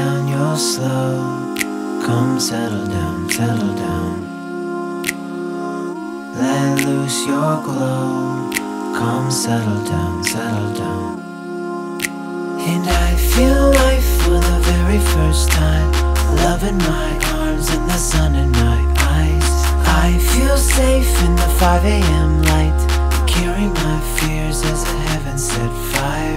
down, you're slow. Come settle down, settle down. Let loose your glow. Come settle down, settle down. And I feel life for the very first time. Love in my arms and the sun in my eyes. I feel safe in the 5 AM light, carrying my fears as the heavens set fire.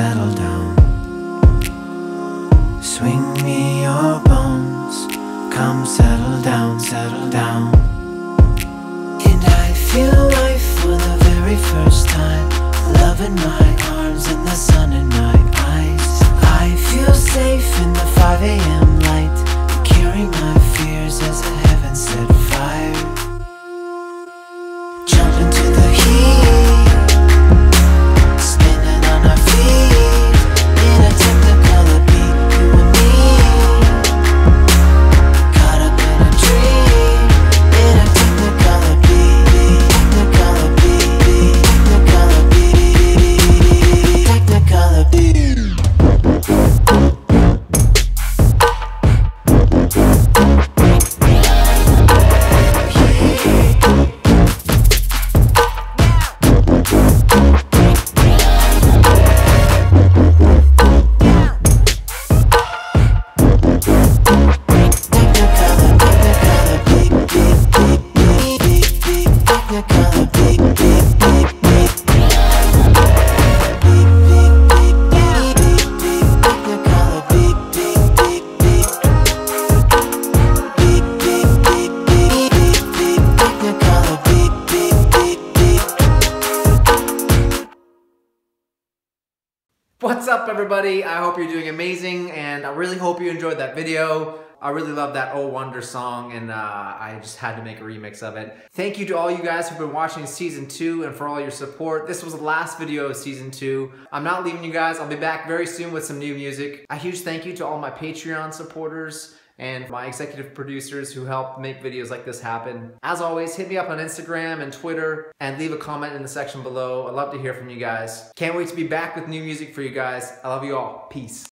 Settle down. Swing me your bones. Come settle down, settle down. And I feel life for the very first time. Love in my arms and the sun in my eyes. I feel safe in the 5 AM light, carrying my fears as the heavens set fire. What's up, everybody? I hope you're doing amazing, and I really hope you enjoyed that video. I really love that Oh Wonder song, and I just had to make a remix of it. Thank you to all you guys who've been watching season 2 and for all your support. This was the last video of season 2. I'm not leaving you guys. I'll be back very soon with some new music. A huge thank you to all my Patreon supporters and my executive producers who help make videos like this happen. As always, hit me up on Instagram and Twitter and leave a comment in the section below. I'd love to hear from you guys. Can't wait to be back with new music for you guys. I love you all. Peace.